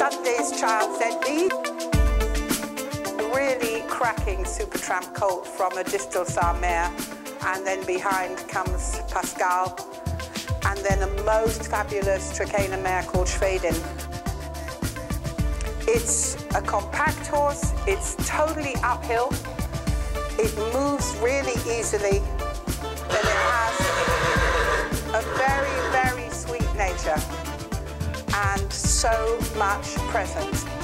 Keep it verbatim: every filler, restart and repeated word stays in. Sunday's Child Z B. Really cracking Super Tramp coat from a distal Saar, and then behind comes Pascal, and then a most fabulous Tricana mare called Schweden. It's a compact horse, it's totally uphill, it moves really easily, and it has a very, very sweet nature and so much presence.